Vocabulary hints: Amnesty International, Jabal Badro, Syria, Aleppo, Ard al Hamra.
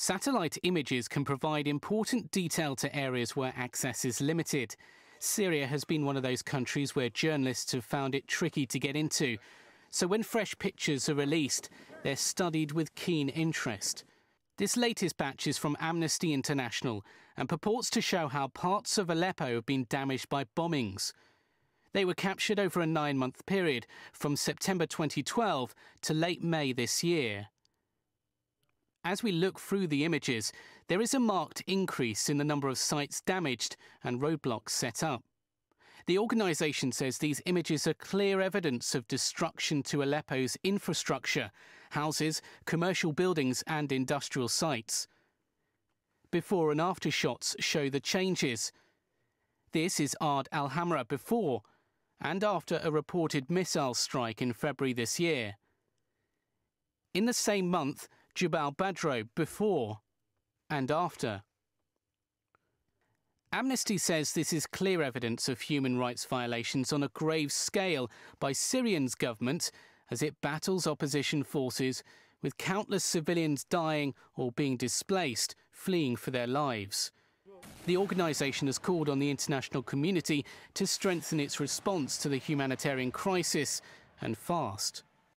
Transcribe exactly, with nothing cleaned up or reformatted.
Satellite images can provide important detail to areas where access is limited. Syria has been one of those countries where journalists have found it tricky to get into. So when fresh pictures are released, they're studied with keen interest. This latest batch is from Amnesty International and purports to show how parts of Aleppo have been damaged by bombings. They were captured over a nine-month period, from September twenty twelve to late May this year. As we look through the images, there is a marked increase in the number of sites damaged and roadblocks set up. The organisation says these images are clear evidence of destruction to Aleppo's infrastructure, houses, commercial buildings and industrial sites. Before and after shots show the changes. This is Ard al Hamra before and after a reported missile strike in February this year. In the same month, Jabal Badro before and after. Amnesty says this is clear evidence of human rights violations on a grave scale by Syria's government as it battles opposition forces, with countless civilians dying or being displaced, fleeing for their lives. The organisation has called on the international community to strengthen its response to the humanitarian crisis, and fast.